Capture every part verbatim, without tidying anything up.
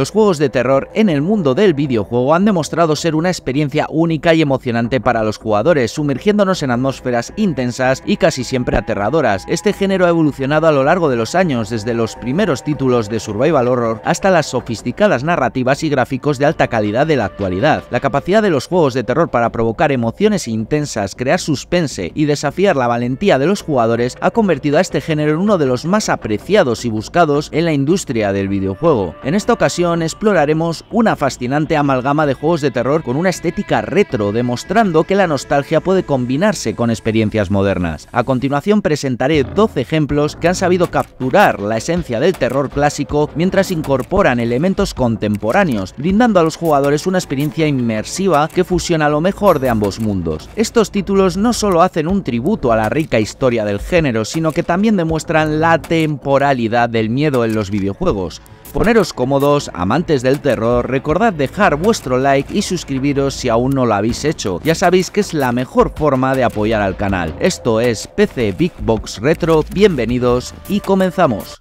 los juegos de terror en el mundo del videojuego han demostrado ser una experiencia única y emocionante para los jugadores, sumergiéndonos en atmósferas intensas y casi siempre aterradoras. Este género ha evolucionado a lo largo de los años, desde los primeros títulos de survival horror hasta las sofisticadas narrativas y gráficos de alta calidad de la actualidad. La capacidad de los juegos de terror para provocar emociones intensas, crear suspense y desafiar la valentía de los jugadores ha convertido a este género en uno de los más apreciados y buscados en la industria del videojuego. En esta ocasión exploraremos una fascinante amalgama de juegos de terror con una estética retro, demostrando que la nostalgia puede combinarse con experiencias modernas. A continuación presentaré doce ejemplos que han sabido capturar la esencia del terror clásico mientras incorporan elementos contemporáneos, brindando a los jugadores una experiencia inmersiva que fusiona lo mejor de ambos mundos. Estos títulos no solo hacen un tributo a la rica historia del género, sino que también demuestran la temporalidad del miedo en los videojuegos. Poneros cómodos, amantes del terror, recordad dejar vuestro like y suscribiros si aún no lo habéis hecho. Ya sabéis que es la mejor forma de apoyar al canal. Esto es P C Big Box Retro, bienvenidos y comenzamos.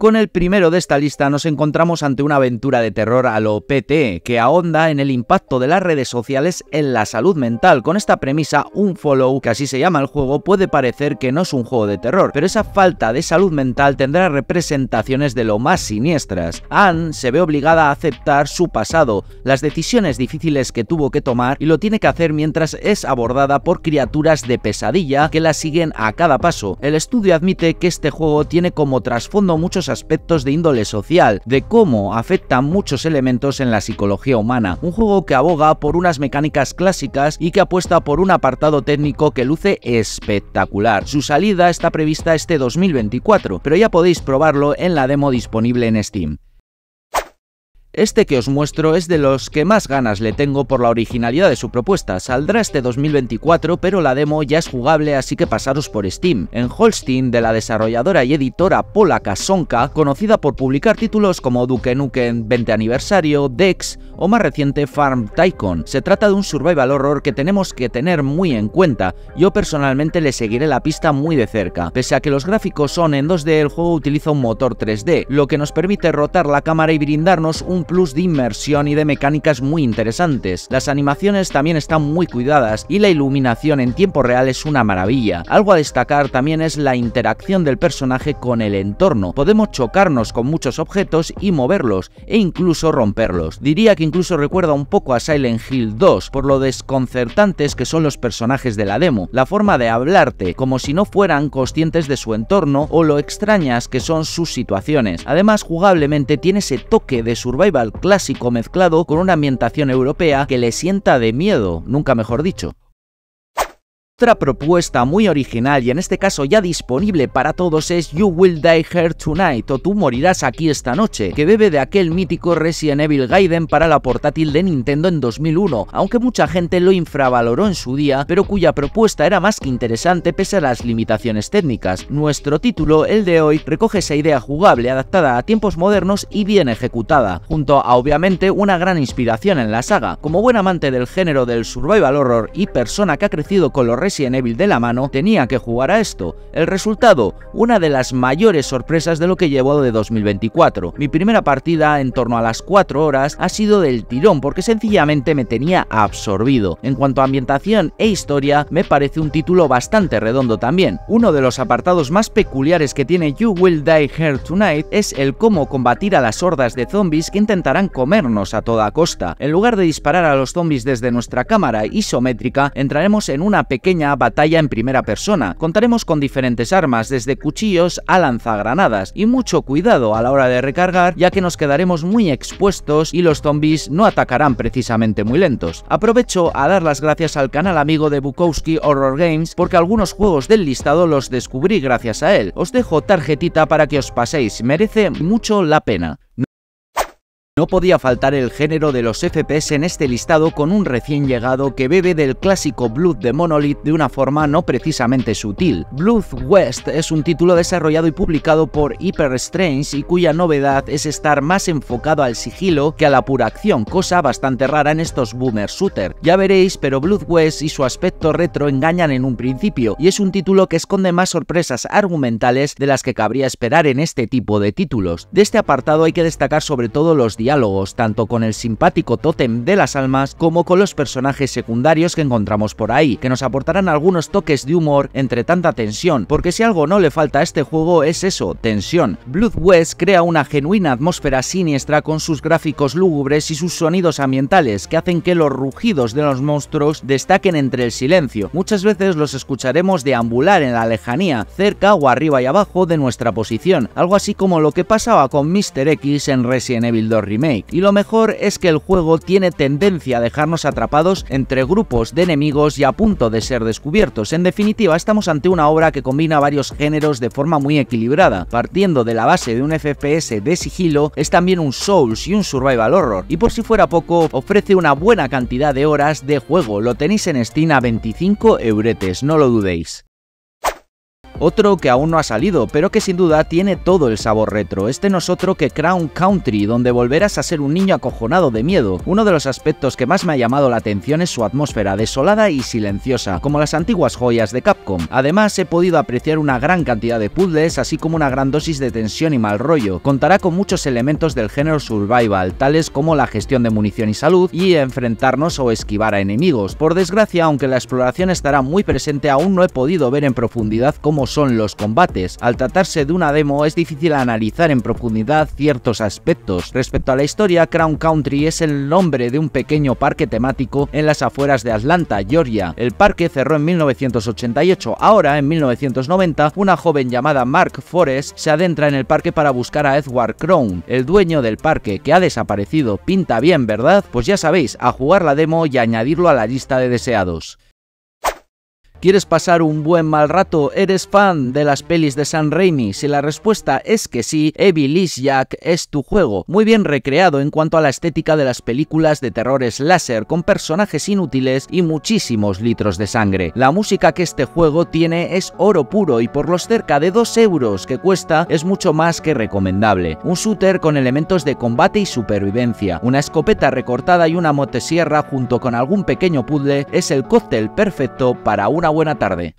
Con el primero de esta lista nos encontramos ante una aventura de terror a lo P T, que ahonda en el impacto de las redes sociales en la salud mental. Con esta premisa, Unfollow, que así se llama el juego, puede parecer que no es un juego de terror, pero esa falta de salud mental tendrá representaciones de lo más siniestras. Anne se ve obligada a aceptar su pasado, las decisiones difíciles que tuvo que tomar, y lo tiene que hacer mientras es abordada por criaturas de pesadilla que la siguen a cada paso. El estudio admite que este juego tiene como trasfondo muchos aspectos de índole social, de cómo afectan muchos elementos en la psicología humana. Un juego que aboga por unas mecánicas clásicas y que apuesta por un apartado técnico que luce espectacular. Su salida está prevista este dos mil veinticuatro, pero ya podéis probarlo en la demo disponible en Steam. Este que os muestro es de los que más ganas le tengo por la originalidad de su propuesta. Saldrá este dos mil veinticuatro, pero la demo ya es jugable, así que pasaros por Steam. En Holstin, de la desarrolladora y editora polaca Sonka, conocida por publicar títulos como Duke Nukem veinte aniversario, Dex o más reciente Farm Tycoon. Se trata de un survival horror que tenemos que tener muy en cuenta. Yo personalmente le seguiré la pista muy de cerca. Pese a que los gráficos son en dos D, el juego utiliza un motor tres D, lo que nos permite rotar la cámara y brindarnos un plus de inmersión y de mecánicas muy interesantes. Las animaciones también están muy cuidadas y la iluminación en tiempo real es una maravilla. Algo a destacar también es la interacción del personaje con el entorno. Podemos chocarnos con muchos objetos y moverlos, e incluso romperlos. Diría que incluso recuerda un poco a Silent Hill dos, por lo desconcertantes que son los personajes de la demo, la forma de hablarte, como si no fueran conscientes de su entorno, o lo extrañas que son sus situaciones. Además, jugablemente tiene ese toque de survival clásico mezclado con una ambientación europea que le sienta de miedo, nunca mejor dicho. Otra propuesta muy original y en este caso ya disponible para todos es You Will Die Here Tonight, o Tú morirás aquí esta noche, que bebe de aquel mítico Resident Evil Gaiden para la portátil de Nintendo en dos mil uno, aunque mucha gente lo infravaloró en su día, pero cuya propuesta era más que interesante pese a las limitaciones técnicas. Nuestro título, el de hoy, recoge esa idea jugable, adaptada a tiempos modernos y bien ejecutada, junto a obviamente una gran inspiración en la saga. Como buen amante del género del survival horror y persona que ha crecido con los Resident Evil de la mano, tenía que jugar a esto. El resultado, una de las mayores sorpresas de lo que llevo de dos mil veinticuatro. Mi primera partida, en torno a las cuatro horas, ha sido del tirón porque sencillamente me tenía absorbido. En cuanto a ambientación e historia, me parece un título bastante redondo también. Uno de los apartados más peculiares que tiene You Will Die Here Tonight es el cómo combatir a las hordas de zombies que intentarán comernos a toda costa. En lugar de disparar a los zombies desde nuestra cámara isométrica, entraremos en una pequeña batalla en primera persona. Contaremos con diferentes armas, desde cuchillos a lanzagranadas, y mucho cuidado a la hora de recargar, ya que nos quedaremos muy expuestos y los zombies no atacarán precisamente muy lentos. Aprovecho a dar las gracias al canal amigo de Bukowski Horror Games, porque algunos juegos del listado los descubrí gracias a él. Os dejo tarjetita para que os paséis, merece mucho la pena. No podía faltar el género de los F P S en este listado, con un recién llegado que bebe del clásico Blood de Monolith de una forma no precisamente sutil. Blood West es un título desarrollado y publicado por Hyper Strange y cuya novedad es estar más enfocado al sigilo que a la pura acción, cosa bastante rara en estos boomer shooter. Ya veréis, pero Blood West y su aspecto retro engañan en un principio, y es un título que esconde más sorpresas argumentales de las que cabría esperar en este tipo de títulos. De este apartado hay que destacar sobre todo los diálogos diálogos, tanto con el simpático tótem de las almas como con los personajes secundarios que encontramos por ahí, que nos aportarán algunos toques de humor entre tanta tensión, porque si algo no le falta a este juego es eso, tensión. Blood West crea una genuina atmósfera siniestra con sus gráficos lúgubres y sus sonidos ambientales, que hacen que los rugidos de los monstruos destaquen entre el silencio. Muchas veces los escucharemos deambular en la lejanía, cerca o arriba y abajo de nuestra posición, algo así como lo que pasaba con míster X en Resident Evil dos Remake. Y lo mejor es que el juego tiene tendencia a dejarnos atrapados entre grupos de enemigos y a punto de ser descubiertos. En definitiva, estamos ante una obra que combina varios géneros de forma muy equilibrada. Partiendo de la base de un F P S de sigilo, es también un Souls y un Survival Horror. Y por si fuera poco, ofrece una buena cantidad de horas de juego. Lo tenéis en Steam a veinticinco euretes, no lo dudéis. Otro que aún no ha salido, pero que sin duda tiene todo el sabor retro. Este no es otro que Crow Country, donde volverás a ser un niño acojonado de miedo. Uno de los aspectos que más me ha llamado la atención es su atmósfera desolada y silenciosa, como las antiguas joyas de Capcom. Además, he podido apreciar una gran cantidad de puzzles, así como una gran dosis de tensión y mal rollo. Contará con muchos elementos del género survival, tales como la gestión de munición y salud, y enfrentarnos o esquivar a enemigos. Por desgracia, aunque la exploración estará muy presente, aún no he podido ver en profundidad cómo son los combates. Al tratarse de una demo es difícil analizar en profundidad ciertos aspectos. Respecto a la historia, Crow Country es el nombre de un pequeño parque temático en las afueras de Atlanta, Georgia. El parque cerró en mil novecientos ochenta y ocho. Ahora, en mil novecientos noventa, una joven llamada Mark Forrest se adentra en el parque para buscar a Edward Crow, el dueño del parque, que ha desaparecido. Pinta bien, ¿verdad? Pues ya sabéis, a jugar la demo y a añadirlo a la lista de deseados. ¿Quieres pasar un buen mal rato? ¿Eres fan de las pelis de Sam Raimi? Si la respuesta es que sí, Evil is Back es tu juego. Muy bien recreado en cuanto a la estética de las películas de terror slasher, con personajes inútiles y muchísimos litros de sangre. La música que este juego tiene es oro puro y por los cerca de dos euros que cuesta es mucho más que recomendable. Un shooter con elementos de combate y supervivencia. Una escopeta recortada y una motosierra junto con algún pequeño puzzle es el cóctel perfecto para una buena tarde.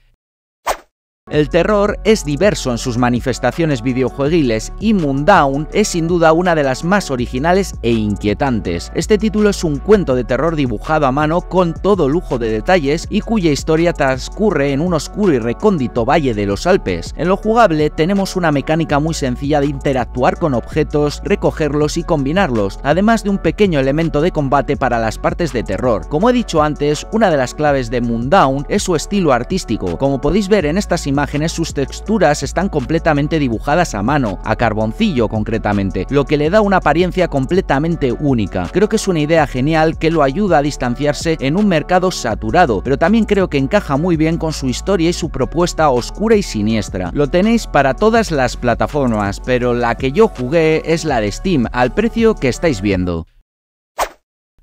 El terror es diverso en sus manifestaciones videojuegiles y Mundaun es sin duda una de las más originales e inquietantes. Este título es un cuento de terror dibujado a mano con todo lujo de detalles y cuya historia transcurre en un oscuro y recóndito valle de los Alpes. En lo jugable tenemos una mecánica muy sencilla de interactuar con objetos, recogerlos y combinarlos, además de un pequeño elemento de combate para las partes de terror. Como he dicho antes, una de las claves de Mundaun es su estilo artístico. Como podéis ver en estas imágenes, sus texturas están completamente dibujadas a mano, a carboncillo concretamente, lo que le da una apariencia completamente única. Creo que es una idea genial que lo ayuda a distanciarse en un mercado saturado, pero también creo que encaja muy bien con su historia y su propuesta oscura y siniestra. Lo tenéis para todas las plataformas, pero la que yo jugué es la de Steam, al precio que estáis viendo.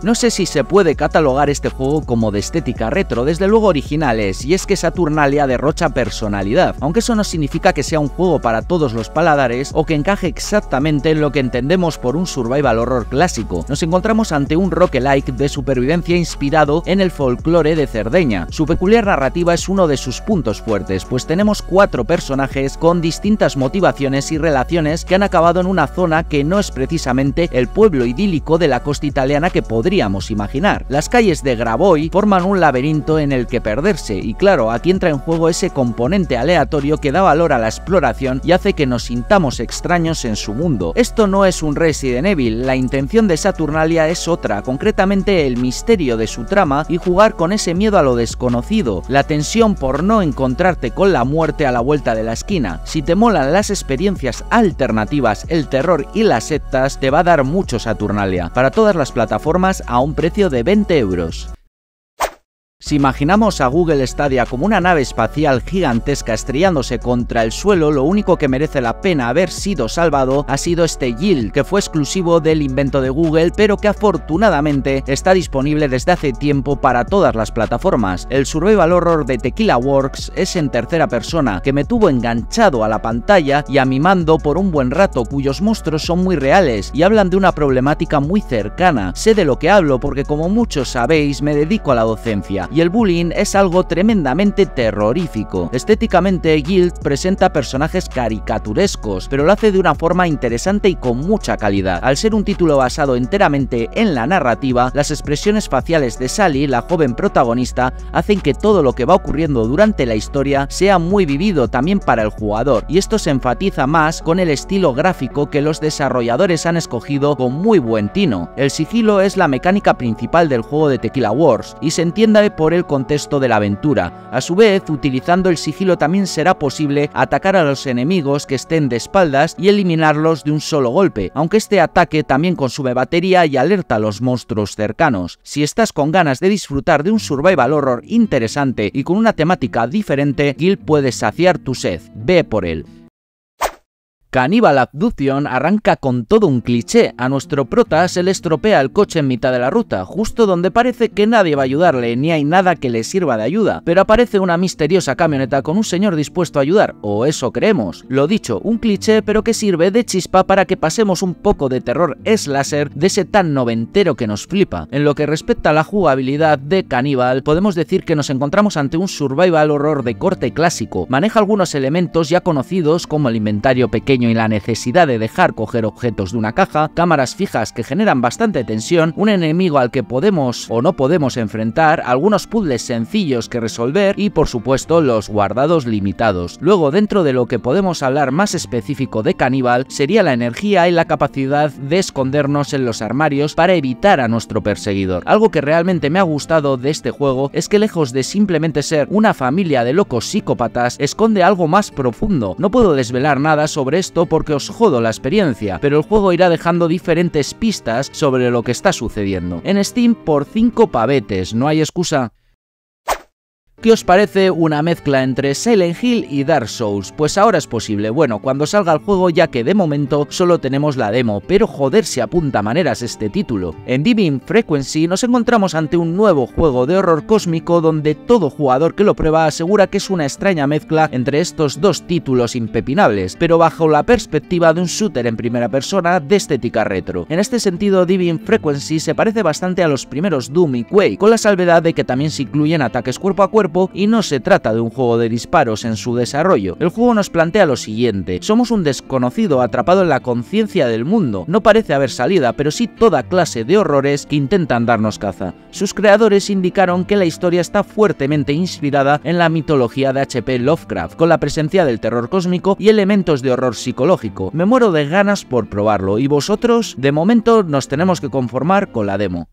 No sé si se puede catalogar este juego como de estética retro, desde luego original es, y es que Saturnalia derrocha personalidad, aunque eso no significa que sea un juego para todos los paladares o que encaje exactamente en lo que entendemos por un survival horror clásico. Nos encontramos ante un roguelike de supervivencia inspirado en el folclore de Cerdeña. Su peculiar narrativa es uno de sus puntos fuertes, pues tenemos cuatro personajes con distintas motivaciones y relaciones que han acabado en una zona que no es precisamente el pueblo idílico de la costa italiana que podemos podríamos imaginar. Las calles de Graboy forman un laberinto en el que perderse y claro, aquí entra en juego ese componente aleatorio que da valor a la exploración y hace que nos sintamos extraños en su mundo. Esto no es un Resident Evil, la intención de Saturnalia es otra, concretamente el misterio de su trama y jugar con ese miedo a lo desconocido, la tensión por no encontrarte con la muerte a la vuelta de la esquina. Si te molan las experiencias alternativas, el terror y las sectas, te va a dar mucho Saturnalia. Para todas las plataformas a un precio de veinte euros. Si imaginamos a Google Stadia como una nave espacial gigantesca estrellándose contra el suelo, lo único que merece la pena haber sido salvado ha sido este Guild, que fue exclusivo del invento de Google, pero que afortunadamente está disponible desde hace tiempo para todas las plataformas. El survival horror de Tequila Works es en tercera persona, que me tuvo enganchado a la pantalla y a mi mando por un buen rato, cuyos monstruos son muy reales y hablan de una problemática muy cercana. Sé de lo que hablo porque, como muchos sabéis, me dedico a la docencia. Y el bullying es algo tremendamente terrorífico. Estéticamente, Guild presenta personajes caricaturescos, pero lo hace de una forma interesante y con mucha calidad. Al ser un título basado enteramente en la narrativa, las expresiones faciales de Sally, la joven protagonista, hacen que todo lo que va ocurriendo durante la historia sea muy vivido también para el jugador, y esto se enfatiza más con el estilo gráfico que los desarrolladores han escogido con muy buen tino. El sigilo es la mecánica principal del juego de Tequila Wars, y se entiende por el contexto de la aventura. A su vez, utilizando el sigilo también será posible atacar a los enemigos que estén de espaldas y eliminarlos de un solo golpe, aunque este ataque también consume batería y alerta a los monstruos cercanos. Si estás con ganas de disfrutar de un survival horror interesante y con una temática diferente, Guild puede saciar tu sed. Ve por él. Cannibal Abduction arranca con todo un cliché. A nuestro prota se le estropea el coche en mitad de la ruta, justo donde parece que nadie va a ayudarle ni hay nada que le sirva de ayuda, pero aparece una misteriosa camioneta con un señor dispuesto a ayudar, o eso creemos. Lo dicho, un cliché pero que sirve de chispa para que pasemos un poco de terror slasher de ese tan noventero que nos flipa. En lo que respecta a la jugabilidad de Cannibal, podemos decir que nos encontramos ante un survival horror de corte clásico. Maneja algunos elementos ya conocidos como el inventario pequeño y la necesidad de dejar coger objetos de una caja, cámaras fijas que generan bastante tensión, un enemigo al que podemos o no podemos enfrentar, algunos puzzles sencillos que resolver y, por supuesto, los guardados limitados. Luego, dentro de lo que podemos hablar más específico de Cannibal, sería la energía y la capacidad de escondernos en los armarios para evitar a nuestro perseguidor. Algo que realmente me ha gustado de este juego es que, lejos de simplemente ser una familia de locos psicópatas, esconde algo más profundo. No puedo desvelar nada sobre esto porque os jodo la experiencia, pero el juego irá dejando diferentes pistas sobre lo que está sucediendo. En Steam por cinco pavetes, no hay excusa. ¿Qué os parece una mezcla entre Silent Hill y Dark Souls? Pues ahora es posible, bueno, cuando salga el juego, ya que de momento solo tenemos la demo, pero joder si apunta maneras este título. En Divine Frequency nos encontramos ante un nuevo juego de horror cósmico donde todo jugador que lo prueba asegura que es una extraña mezcla entre estos dos títulos impepinables, pero bajo la perspectiva de un shooter en primera persona de estética retro. En este sentido, Divine Frequency se parece bastante a los primeros Doom y Quake, con la salvedad de que también se incluyen ataques cuerpo a cuerpo y no se trata de un juego de disparos en su desarrollo. El juego nos plantea lo siguiente: somos un desconocido atrapado en la conciencia del mundo. No parece haber salida, pero sí toda clase de horrores que intentan darnos caza. Sus creadores indicaron que la historia está fuertemente inspirada en la mitología de H P Lovecraft, con la presencia del terror cósmico y elementos de horror psicológico. Me muero de ganas por probarlo, y vosotros, de momento, nos tenemos que conformar con la demo.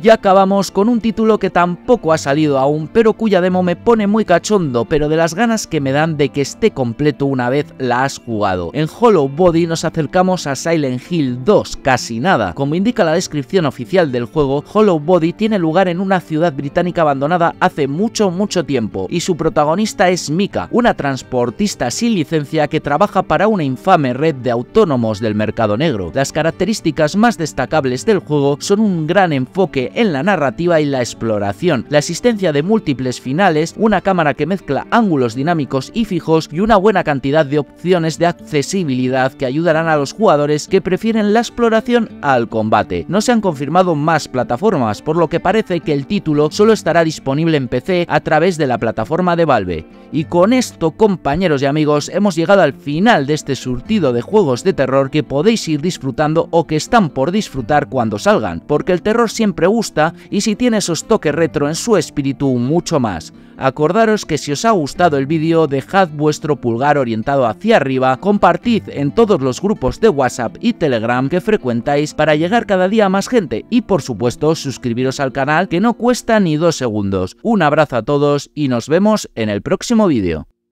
Y acabamos con un título que tampoco ha salido aún, pero cuya demo me pone muy cachondo, pero de las ganas que me dan de que esté completo una vez la has jugado. En Hollow Body nos acercamos a Silent Hill dos, casi nada. Como indica la descripción oficial del juego, Hollow Body tiene lugar en una ciudad británica abandonada hace mucho, mucho tiempo, y su protagonista es Mika, una transportista sin licencia que trabaja para una infame red de autónomos del mercado negro. Las características más destacables del juego son un gran enfoque en la narrativa y la exploración, la existencia de múltiples finales, una cámara que mezcla ángulos dinámicos y fijos y una buena cantidad de opciones de accesibilidad que ayudarán a los jugadores que prefieren la exploración al combate. No se han confirmado más plataformas, por lo que parece que el título solo estará disponible en P C a través de la plataforma de Valve. Y con esto, compañeros y amigos, hemos llegado al final de este surtido de juegos de terror que podéis ir disfrutando o que están por disfrutar cuando salgan, porque el terror siempre gusta y si tiene esos toques retro en su espíritu, mucho más. Acordaros que si os ha gustado el vídeo, dejad vuestro pulgar orientado hacia arriba, compartid en todos los grupos de WhatsApp y Telegram que frecuentáis para llegar cada día a más gente y, por supuesto, suscribiros al canal, que no cuesta ni dos segundos. Un abrazo a todos y nos vemos en el próximo vídeo.